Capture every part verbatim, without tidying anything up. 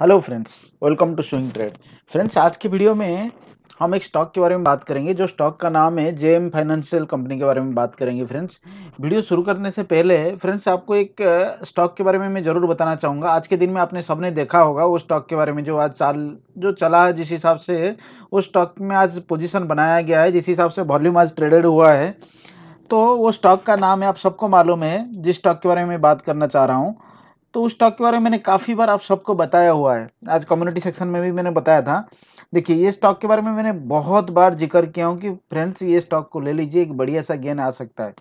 Hello friends, welcome to swing trade. Friends, आज की video में हम एक स्टॉक के बारे में बात करेंगे जो स्टॉक का नाम है जेएम फाइनेंशियल कंपनी के बारे में बात करेंगे। फ्रेंड्स, वीडियो शुरू करने से पहले फ्रेंड्स आपको एक स्टॉक के बारे में मैं ज़रूर बताना चाहूँगा। आज के दिन में आपने सबने देखा होगा वो स्टॉक के बारे में जो आज चाल जो चला है, जिस हिसाब से उस स्टॉक में आज पोजिशन बनाया गया है, जिस हिसाब से वॉल्यूम आज ट्रेडेड हुआ है, तो वो स्टॉक का नाम है आप सबको मालूम है जिस स्टॉक के बारे में मैं बात करना चाह रहा हूँ। तो उस स्टॉक के बारे में मैंने काफ़ी बार आप सबको बताया हुआ है, आज कम्युनिटी सेक्शन में भी मैंने बताया था। देखिए, ये स्टॉक के बारे में मैंने बहुत बार जिक्र किया हूँ कि फ्रेंड्स ये स्टॉक को ले लीजिए, एक बढ़िया सा गेन आ सकता है।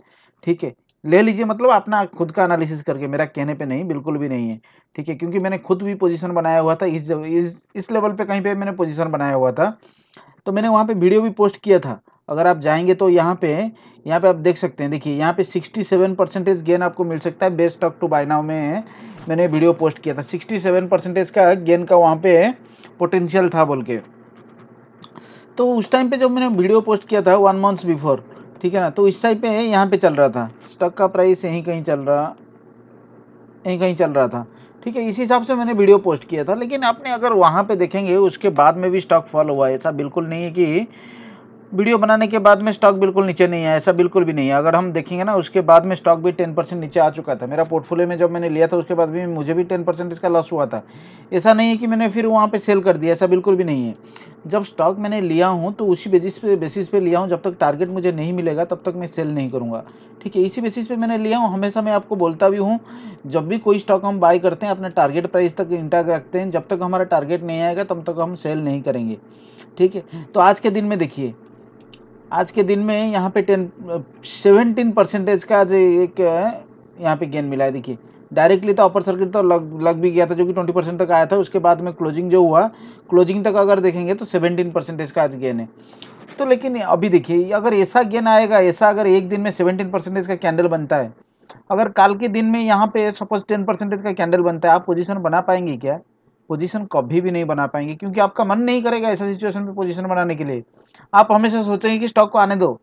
ठीक है, ले लीजिए मतलब अपना खुद का एनालिसिस करके, मेरा कहने पे नहीं, बिल्कुल भी नहीं है। ठीक है, क्योंकि मैंने खुद भी पोजीशन बनाया हुआ था, इस इस, इस लेवल पर कहीं पर मैंने पोजीशन बनाया हुआ था, तो मैंने वहाँ पर वीडियो भी पोस्ट किया था। अगर आप जाएंगे तो यहाँ पे यहाँ पे आप देख सकते हैं। देखिए, यहाँ पे सड़सठ परसेंटेज गेन आपको मिल सकता है। Best stock to buy now में मैंने वीडियो पोस्ट किया था, सड़सठ परसेंटेज का गेन का वहाँ पे पोटेंशियल था बोल के। तो उस टाइम पे जब मैंने वीडियो पोस्ट किया था वन मंथ्स बिफोर, ठीक है ना, तो इस टाइम पे यहाँ पे चल रहा था स्टॉक का प्राइस, यहीं कहीं चल रहा यहीं कहीं चल रहा था। ठीक है, इसी हिसाब से मैंने वीडियो पोस्ट किया था। लेकिन आपने अगर वहाँ पर देखेंगे उसके बाद में भी स्टॉक फॉल हुआ है, ऐसा बिल्कुल नहीं है कि वीडियो बनाने के बाद में स्टॉक बिल्कुल नीचे नहीं आया, ऐसा बिल्कुल भी नहीं है। अगर हम देखेंगे ना, उसके बाद में स्टॉक भी दस परसेंट नीचे आ चुका था। मेरा पोर्टफोलियो में जब मैंने लिया था उसके बाद भी मुझे भी दस परसेंट इसका लॉस हुआ था। ऐसा नहीं है कि मैंने फिर वहाँ पे सेल कर दिया, ऐसा बिल्कुल भी नहीं है। जब स्टॉक मैंने लिया हूँ तो उसी बेसिस पे बेसिस पे लिया हूँ, जब तक टारगेट मुझे नहीं मिलेगा तब तक मैं सेल नहीं करूँगा। ठीक है, इसी बेसिस पे मैंने लिया हूँ। हमेशा मैं आपको बोलता भी हूँ, जब भी कोई स्टॉक हम बाय करते हैं अपने टारगेट प्राइस तक इंटैक्ट रखते हैं, जब तक हमारा टारगेट नहीं आएगा तब तक हम सेल नहीं करेंगे। ठीक है, तो आज के दिन में देखिए, आज के दिन में यहाँ पे टेन सेवेंटीन परसेंटेज का आज एक यहाँ पे गेन मिला है। देखिए, डायरेक्टली तो अपर सर्किट तो लग लग भी गया था जो कि ट्वेंटी परसेंट तक आया था। उसके बाद में क्लोजिंग जो हुआ, क्लोजिंग तक अगर देखेंगे तो सेवेंटीन परसेंटेज का आज गेन है। तो लेकिन अभी देखिए, अगर ऐसा गेन आएगा, ऐसा अगर एक दिन में सेवेंटीन परसेंटेज का कैंडल बनता है, अगर काल के दिन में यहाँ पे सपोज टेन परसेंटेज का कैंडल बनता है, आप पोजिशन बना पाएंगे क्या? पोजीशन कभी भी नहीं बना पाएंगे, क्योंकि आपका मन नहीं करेगा ऐसा सिचुएशन पे पोजीशन बनाने के लिए। आप हमेशा सोचेंगे कि स्टॉक को आने दो,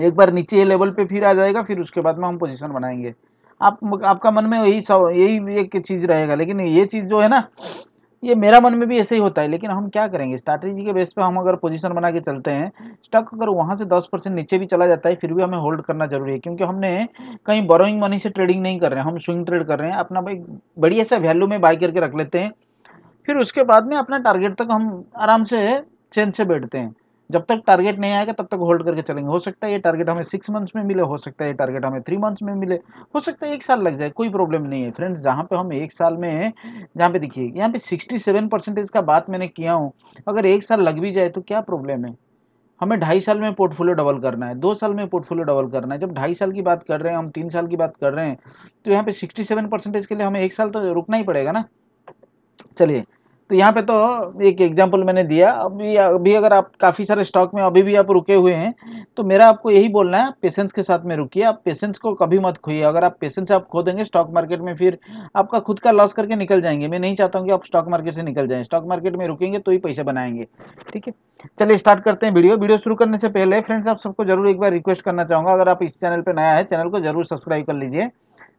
एक बार नीचे लेवल पे फिर आ जाएगा, फिर उसके बाद में हम पोजीशन बनाएंगे। आप आपका मन में यही सब यही एक चीज़ रहेगा। लेकिन ये चीज़ जो है ना, ये मेरा मन में भी ऐसे ही होता है। लेकिन हम क्या करेंगे, स्ट्रैटेजी के बेस पे हम अगर पोजीशन बना के चलते हैं, स्टॉक अगर वहाँ से दस परसेंट नीचे भी चला जाता है फिर भी हमें होल्ड करना जरूरी है, क्योंकि हमने कहीं बोरोइंग मनी से ट्रेडिंग नहीं कर रहे हैं, हम स्विंग ट्रेड कर रहे हैं। अपना एक बढ़िया सा वैल्यू में बाय करके रख लेते हैं, फिर उसके बाद में अपना टारगेट तक हम आराम से चैन से बैठते हैं। जब तक टारगेट नहीं आएगा तब तक होल्ड करके चलेंगे। हो सकता है ये टारगेट हमें सिक्स मंथ्स में मिले, हो सकता है ये टारगेट हमें थ्री मंथ्स में मिले, हो सकता है एक साल लग जाए, कोई प्रॉब्लम नहीं है। फ्रेंड्स, जहाँ पे हम एक साल में, जहाँ पे देखिए यहाँ पे सिक्सटी सेवन परसेंटेज का बात मैंने किया हूँ, अगर एक साल लग भी जाए तो क्या प्रॉब्लम है? हमें ढाई साल में पोर्टफोलियो डबल करना है, दो साल में पोर्टफोलियो डबल करना है। जब ढाई साल की बात कर रहे हैं, हम तीन साल की बात कर रहे हैं, तो यहाँ पे सिक्सटी सेवन परसेंटेज के लिए हमें एक साल तो रुकना ही पड़ेगा ना। चलिए, तो यहाँ पे तो एक एग्जांपल मैंने दिया। अभी अभी अगर आप काफ़ी सारे स्टॉक में अभी भी आप रुके हुए हैं, तो मेरा आपको यही बोलना है, पेशेंस के साथ में रुकिए। आप पेशेंस को कभी मत खोइए। अगर आप पेशेंस आप खो देंगे स्टॉक मार्केट में, फिर आपका खुद का लॉस करके निकल जाएंगे। मैं नहीं चाहता हूँ कि आप स्टॉक मार्केट से निकल जाएं। स्टॉक मार्केट में रुकेंगे तो ही पैसे बनाएंगे। ठीक है, चलिए स्टार्ट करते हैं वीडियो। वीडियो शुरू करने से पहले फ्रेंड्स आप सबको जरूर एक बार रिक्वेस्ट करना चाहूँगा, अगर आप इस चैनल पर नया है, चैनल को जरूर सब्सक्राइब कर लीजिए।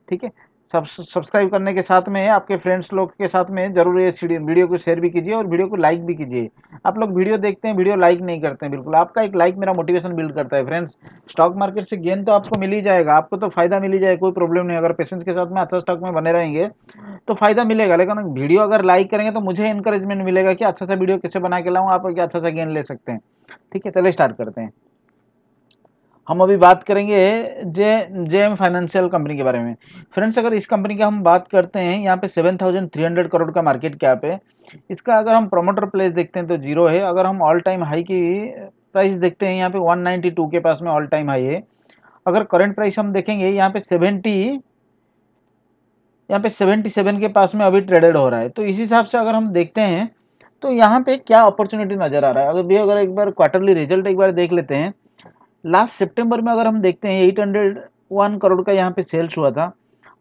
ठीक है, सब सब्सक्राइब करने के साथ में आपके फ्रेंड्स लोग के साथ में जरूर ये वीडियो को शेयर भी कीजिए और वीडियो को लाइक भी कीजिए। आप लोग वीडियो देखते हैं, वीडियो लाइक नहीं करते हैं, बिल्कुल। आपका एक लाइक मेरा मोटिवेशन बिल्ड करता है। फ्रेंड्स, स्टॉक मार्केट से गेन तो आपको मिल ही जाएगा, आपको तो फायदा मिल ही जाएगा, कोई प्रॉब्लम नहीं। अगर पेशेंस के साथ में अच्छा स्टॉक में बने रहेंगे तो फायदा मिलेगा। लेकिन वीडियो अगर लाइक करेंगे तो मुझे इंकरेजमेंट मिलेगा कि अच्छा सा वीडियो कैसे बना के लाऊँ, आप अच्छा सा गेन ले सकते हैं। ठीक है, चलिए स्टार्ट करते हैं। हम अभी बात करेंगे जे जेएम फाइनेंशियल कंपनी के बारे में। फ्रेंड्स, अगर इस कंपनी की हम बात करते हैं, यहाँ पे seven thousand three hundred crore का मार्केट कैप है इसका। अगर हम प्रोमोटर प्लेस देखते हैं तो जीरो है। अगर हम ऑल टाइम हाई की प्राइस देखते हैं, यहाँ पे वन नाइन्टी टू के पास में ऑल टाइम हाई है। अगर करंट प्राइस हम देखेंगे यहाँ पे सेवेंटी यहाँ पे सेवेंटी सेवन के पास में अभी ट्रेडेड हो रहा है। तो इस हिसाब से अगर हम देखते हैं तो यहाँ पे क्या अपॉर्चुनिटी नज़र आ रहा है। अगर भी अगर एक बार क्वार्टरली रिजल्ट एक बार देख लेते हैं, लास्ट सितंबर में अगर हम देखते हैं आठ सौ एक करोड़ का यहाँ पे सेल्स हुआ था।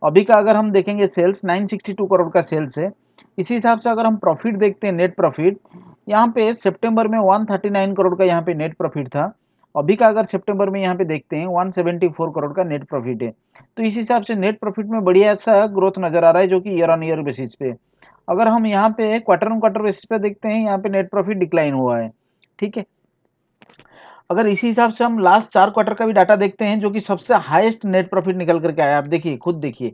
अभी का अगर हम देखेंगे सेल्स नौ सौ बासठ करोड़ का सेल्स है। इसी हिसाब से अगर हम प्रॉफिट देखते हैं, नेट प्रॉफिट यहाँ पे सितंबर में एक सौ उनतालीस करोड़ का यहाँ पे नेट प्रॉफिट था। अभी का अगर सितंबर में यहाँ पे देखते हैं एक सौ चौहत्तर करोड़ का नेट प्रॉफिट है। तो इस हिसाब से नेट प्रॉफिट में बढ़िया सा ग्रोथ नज़र आ रहा है, जो कि ईयर ऑन ईयर बेसिस पे। अगर हम यहाँ पे क्वार्टर ऑन क्वार्टर बेसिस पे देखते हैं, यहाँ पे नेट प्रॉफिट डिक्लाइन हुआ है, ठीक है। अगर इसी हिसाब से हम लास्ट चार क्वार्टर का भी डाटा देखते हैं, जो कि सबसे हाईएस्ट नेट प्रॉफिट निकल करके आया, आप देखिए खुद देखिए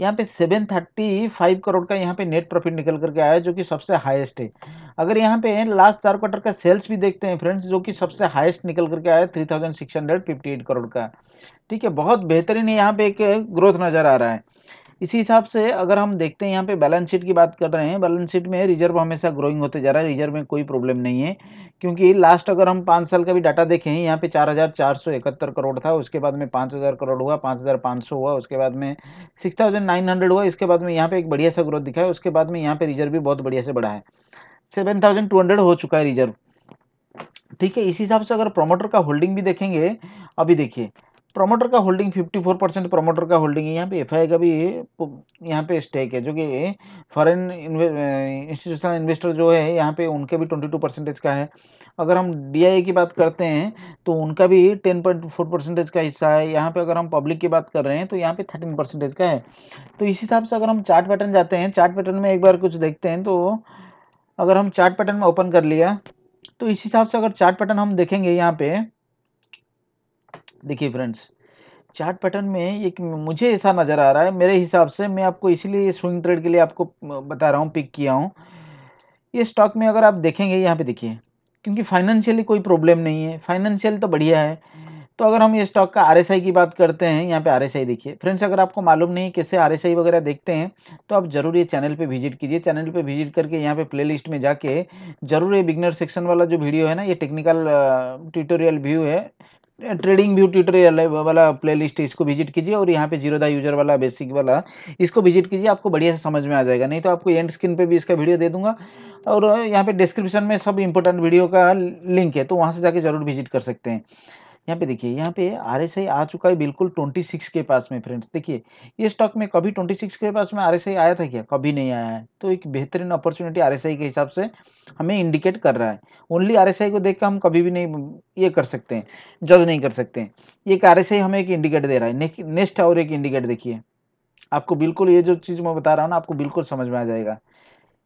यहाँ पे सात सौ पैंतीस करोड़ का यहाँ पे नेट प्रॉफिट निकल करके आया, जो कि सबसे हाईएस्ट है। अगर यहाँ पे लास्ट चार क्वार्टर का सेल्स भी देखते हैं फ्रेंड्स, जो कि सबसे हाईएस्ट निकल करके आया तीन हज़ार छह सौ अट्ठावन करोड़ का, ठीक है। बहुत बेहतरीन यहाँ पे एक ग्रोथ नज़र आ रहा है। इसी हिसाब से अगर हम देखते हैं यहाँ पे बैलेंस शीट की बात कर रहे हैं, बैलेंस शीट में रिजर्व हमेशा ग्रोइंग होते जा रहा है, रिजर्व में कोई प्रॉब्लम नहीं है, क्योंकि लास्ट अगर हम पाँच साल का भी डाटा देखें यहाँ पे चार हज़ार चार सौ इकहत्तर करोड़ था, उसके बाद में पाँच हज़ार करोड़ हुआ, पाँच हज़ार पाँच सौ हुआ, उसके बाद में सिक्स थाउजेंड नाइन हंड्रेड हुआ, इसके बाद में यहाँ पे एक बढ़िया सा ग्रोथ दिखा है, उसके बाद में यहाँ पे रिजर्व भी बहुत बढ़िया से बढ़ा है, सेवन थाउजेंड टू हंड्रेड हो चुका है रिजर्व, ठीक है। इसी हिसाब से अगर प्रोमोटर का होल्डिंग भी देखेंगे, अभी देखिए प्रमोटर का होल्डिंग चौवन परसेंट प्रमोटर का होल्डिंग है, यहाँ पे एफआई का भी यहाँ पे स्टेक है, जो कि फॉरेन इंस्टीट्यूशनल इन्वेस्टर जो है यहाँ पे उनके भी बाईस परसेंटेज का है। अगर हम डीआईए की बात करते हैं तो उनका भी दस पॉइंट चार परसेंटेज का हिस्सा है। यहाँ पे अगर हम पब्लिक की बात कर रहे हैं तो यहाँ पे तेरह परसेंटेज का है। तो इस हिसाब से अगर हम चार्ट पैटर्न जाते हैं, चार्ट पैटर्न में एक बार कुछ देखते हैं, तो अगर हम चार्ट पैटर्न में ओपन कर लिया तो इस हिसाब से अगर चार्ट पैटर्न हम देखेंगे यहाँ पे, देखिए फ्रेंड्स चार्ट पैटर्न में एक मुझे ऐसा नज़र आ रहा है, मेरे हिसाब से मैं आपको इसीलिए स्विंग ट्रेड के लिए आपको बता रहा हूँ, पिक किया हूँ ये स्टॉक में। अगर आप देखेंगे यहाँ पे देखिए, क्योंकि फाइनेंशियली कोई प्रॉब्लम नहीं है, फाइनेंशियल तो बढ़िया है। तो अगर हम ये स्टॉक का आर एस आई की बात करते हैं, यहाँ पे आर एस आई देखिए फ्रेंड्स, अगर आपको मालूम नहीं कैसे आर एस आई वगैरह देखते हैं तो आप जरूर ये चैनल पे विजिट कीजिए। चैनल पे विजिट करके यहाँ पे प्लेलिस्ट में जाके जरूर ये बिगनर सेक्शन वाला जो वीडियो है ना, ये टेक्निकल ट्यूटोरियल व्यू है, ट्रेडिंग व्यू ट्यूटोरियल वाला प्लेलिस्ट, इसको विजिट कीजिए। और यहाँ पे जीरोधा यूजर वाला बेसिक वाला, इसको विजिट कीजिए, आपको बढ़िया से समझ में आ जाएगा। नहीं तो आपको एंड स्क्रीन पे भी इसका वीडियो दे दूंगा, और यहाँ पे डिस्क्रिप्शन में सब इंपॉर्टेंट वीडियो का लिंक है, तो वहाँ से जाके जरूर विजिट कर सकते हैं। यहाँ पे देखिए, यहाँ पे आरएसआई आ चुका है बिल्कुल छब्बीस के पास में। फ्रेंड्स देखिए, ये स्टॉक में कभी छब्बीस के पास में आरएसआई आया था क्या? कभी नहीं आया है। तो एक बेहतरीन अपॉर्चुनिटी आरएसआई के हिसाब से हमें इंडिकेट कर रहा है। ओनली आरएसआई को देख कर हम कभी भी नहीं ये कर सकते हैं, जज नहीं कर सकते हैं। ये आरएसआई हमें एक इंडिकेट दे रहा है। नेक, नेक्स्ट और एक इंडिकेट देखिए, आपको बिल्कुल ये जो चीज़ मैं बता रहा हूँ ना, आपको बिल्कुल समझ में आ जाएगा।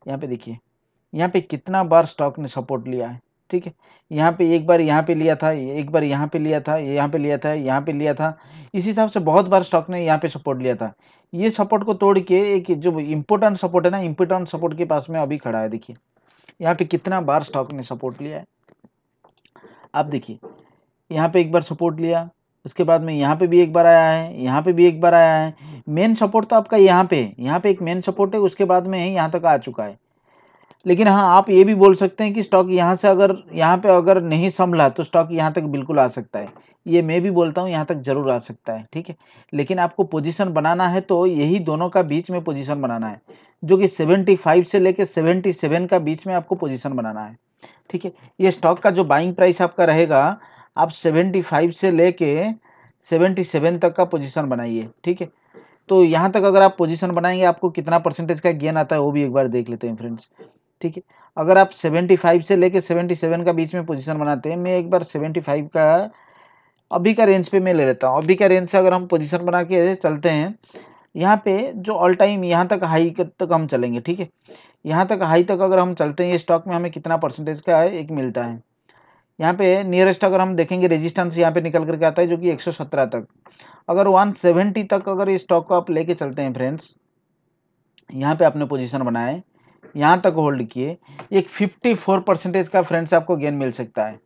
यहाँ पे देखिए, यहाँ पे कितना बार स्टॉक ने सपोर्ट लिया है, ठीक है। यहाँ पे एक बार यहाँ पे लिया था, एक बार यहाँ पे लिया था, यहाँ पे लिया था, यहाँ पे लिया था। इस हिसाब से बहुत बार स्टॉक ने यहाँ पे सपोर्ट लिया था। ये सपोर्ट को तोड़ के एक जो इम्पोर्टेंट सपोर्ट है ना, इम्पोर्टेंट सपोर्ट के पास में अभी खड़ा है। देखिए यहाँ पे कितना बार स्टॉक ने सपोर्ट लिया है। आप देखिए, यहाँ पे एक बार सपोर्ट लिया, उसके बाद में यहाँ पे भी एक बार आया है, यहाँ पे भी एक बार आया है। मेन सपोर्ट तो आपका यहाँ पे, यहाँ पे एक मेन सपोर्ट है, उसके बाद में यहाँ तक आ चुका है। लेकिन हाँ, आप ये भी बोल सकते हैं कि स्टॉक यहाँ से अगर यहाँ पे अगर नहीं संभला तो स्टॉक यहाँ तक बिल्कुल आ सकता है। ये मैं भी बोलता हूँ, यहाँ तक जरूर आ सकता है, ठीक है। लेकिन आपको पोजीशन बनाना है तो यही दोनों का बीच में पोजीशन बनाना है, जो कि पचहत्तर से लेके सतहत्तर का बीच में आपको पोजीशन बनाना है, ठीक है। ये स्टॉक का जो बाइंग प्राइस आपका रहेगा, आप पचहत्तर से लेके सतहत्तर तक का पोजीशन बनाइए, ठीक है। तो यहाँ तक अगर आप पोजीशन बनाएंगे, आपको कितना परसेंटेज का गेन आता है वो भी एक बार देख लेते हैं फ्रेंड्स, ठीक है। अगर आप पचहत्तर से लेके सतहत्तर का बीच में पोजीशन बनाते हैं, मैं एक बार पचहत्तर का अभी का रेंज पे मैं ले लेता हूँ। अभी का रेंज से अगर हम पोजीशन बना के चलते हैं, यहाँ पे जो ऑल टाइम यहाँ तक हाई तक हम चलेंगे, ठीक है। यहाँ तक हाई तक अगर हम चलते हैं, ये स्टॉक में हमें कितना परसेंटेज का है एक मिलता है। यहाँ पे नियरेस्ट अगर हम देखेंगे रेजिस्टेंस यहाँ पे निकल करके आता है, जो कि एक सौ सत्रह तक। अगर वन सेवेंटी तक अगर इस स्टॉक को आप लेके चलते हैं फ्रेंड्स, यहाँ पे आपने पोजीशन बनाए, यहाँ तक होल्ड किए, एक चौवन परसेंटेज का फ्रेंड्स आपको गेन मिल सकता है,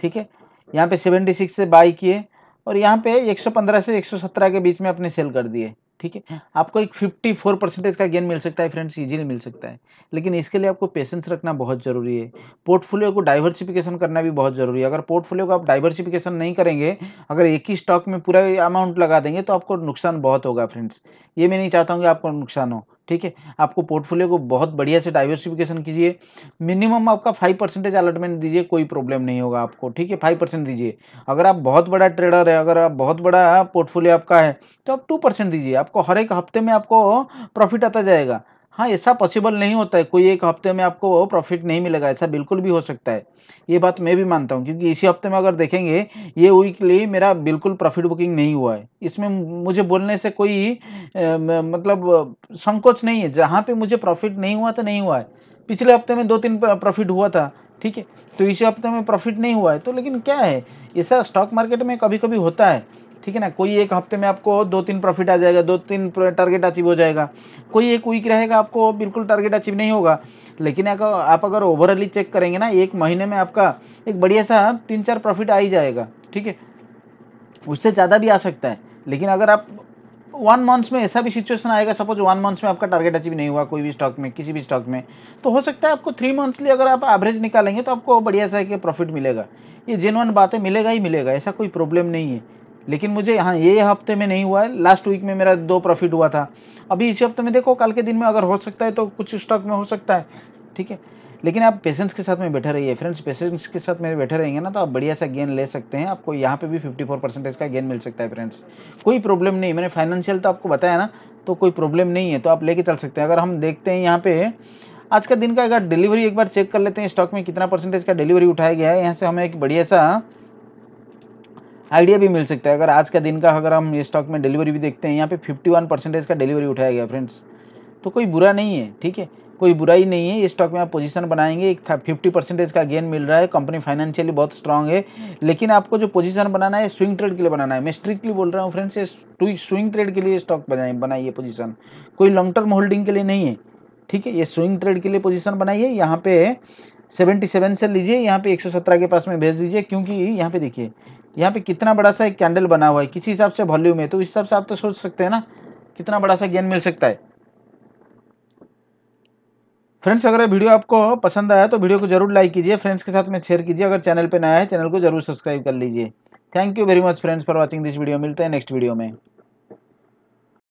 ठीक है। यहाँ पे छिहत्तर से बाई किए और यहाँ पे एक सौ पंद्रह से एक सौ सत्रह के बीच में अपने सेल कर दिए, ठीक है। आपको एक चौवन परसेंटेज का गेन मिल सकता है फ्रेंड्स, इजीली मिल सकता है। लेकिन इसके लिए आपको पेशेंस रखना बहुत ज़रूरी है। पोर्टफोलियो को डाइवर्सिफिकेशन करना भी बहुत ज़रूरी है। अगर पोर्टफोलियो को आप डाइवर्सिफिकेशन नहीं करेंगे, अगर एक ही स्टॉक में पूरा अमाउंट लगा देंगे तो आपको नुकसान बहुत होगा फ्रेंड्स। ये मैं नहीं चाहता हूँ कि आपको नुकसान हो, ठीक है। आपको पोर्टफोलियो को बहुत बढ़िया से डाइवर्सिफिकेशन कीजिए। मिनिमम आपका फाइव परसेंटेज अलॉटमेंट दीजिए, कोई प्रॉब्लम नहीं होगा आपको, ठीक है। फाइव परसेंट दीजिए। अगर आप बहुत बड़ा ट्रेडर है, अगर आप बहुत बड़ा पोर्टफोलियो आपका है, तो आप टू परसेंट दीजिए। आपको हर एक हफ्ते में आपको प्रॉफिट आता जाएगा। हाँ, ऐसा पॉसिबल नहीं होता है कोई एक हफ्ते में आपको प्रॉफिट नहीं मिलेगा, ऐसा बिल्कुल भी हो सकता है, ये बात मैं भी मानता हूँ। क्योंकि इसी हफ्ते में अगर देखेंगे ये वीकली मेरा बिल्कुल प्रॉफिट बुकिंग नहीं हुआ है, इसमें मुझे बोलने से कोई आ, मतलब संकोच नहीं है। जहाँ पे मुझे प्रॉफिट नहीं हुआ तो नहीं हुआ है, पिछले हफ्ते में दो तीन प्रॉफिट हुआ था, ठीक है, तो इसी हफ्ते में प्रॉफिट नहीं हुआ है तो, लेकिन क्या है ऐसा स्टॉक मार्केट में कभी कभी होता है, ठीक है ना। कोई एक हफ्ते में आपको दो तीन प्रॉफिट आ जाएगा, दो तीन टारगेट अचीव हो जाएगा, कोई एक वीक रहेगा आपको बिल्कुल टारगेट अचीव नहीं होगा। लेकिन अगर आप अगर ओवरऑली चेक करेंगे ना, एक महीने में आपका एक बढ़िया सा तीन चार प्रॉफिट आ ही जाएगा, ठीक है, उससे ज़्यादा भी आ सकता है। लेकिन अगर आप वन मंथ्स में ऐसा भी सिचुएशन आएगा, सपोज वन मंथ्स में आपका टारगेट अचीव नहीं हुआ कोई भी स्टॉक में, किसी भी स्टॉक में, तो हो सकता है आपको थ्री मंथली अगर आप एवरेज निकालेंगे तो आपको बढ़िया सा एक प्रॉफिट मिलेगा। ये जेन्युइन बात है, मिलेगा ही मिलेगा, ऐसा कोई प्रॉब्लम नहीं है। लेकिन मुझे हाँ ये हफ्ते में नहीं हुआ है, लास्ट वीक में मेरा दो प्रॉफिट हुआ था, अभी इसी हफ्ते में देखो कल के दिन में अगर हो सकता है तो कुछ स्टॉक में हो सकता है, ठीक है। लेकिन आप पेशेंस के साथ में बैठे रहिए फ्रेंड्स, पेशेंस के साथ में बैठे रहेंगे ना तो आप बढ़िया सा गेन ले सकते हैं। आपको यहाँ पे भी चौवन परसेंटेज का गेन मिल सकता है फ्रेंड्स, कोई प्रॉब्लम नहीं। मैंने फाइनेंशियल तो आपको बताया ना, तो कोई प्रॉब्लम नहीं है, तो आप लेके चल सकते हैं। अगर हम देखते हैं यहाँ पे आज का दिन का अगर डिलीवरी एक बार चेक कर लेते हैं, स्टॉक में कितना परसेंटेज का डिलीवरी उठाया गया है, यहाँ से हमें एक बढ़िया सा आइडिया भी मिल सकता है। अगर आज का दिन का अगर हम स्टॉक में डिलीवरी भी देखते हैं, यहाँ पे इक्यावन परसेंटेज का डिलीवरी उठाया गया फ्रेंड्स, तो कोई बुरा नहीं है, ठीक है, कोई बुराई नहीं है। इस स्टॉक में आप पोजीशन बनाएंगे, एक पचास परसेंटेज का गेन मिल रहा है, कंपनी फाइनेंशियली बहुत स्ट्रांग है। लेकिन आपको जो पोजीशन बनाना है स्विंग ट्रेड के लिए बनाना है, मैं स्ट्रिक्टली बोल रहा हूँ फ्रेंड्स, ये स्विंग ट्रेड के लिए स्टॉक बनाए बनाइए पोजीशन, कोई लॉन्ग टर्म होल्डिंग के लिए नहीं है, ठीक है। ये स्विंग ट्रेड के लिए पोजीशन बनाइए, यहाँ पे सतहत्तर से लीजिए, यहाँ पे एक सौ सत्रह के पास में भेज दीजिए। क्योंकि यहाँ पे देखिए यहाँ पे कितना बड़ा सा एक कैंडल बना हुआ है, किसी हिसाब से वॉल्यूम है, तो इस हिसाब से आप तो सोच सकते हैं ना कितना बड़ा सा गेन मिल सकता है फ्रेंड्स। अगर वीडियो आपको पसंद आया तो वीडियो को जरूर लाइक कीजिए, फ्रेंड्स के साथ में शेयर कीजिए, अगर चैनल पे नया है चैनल को जरूर सब्सक्राइब कर लीजिए। Thank you very much friends for watching this video, मिलते हैं नेक्स्ट वीडियो में।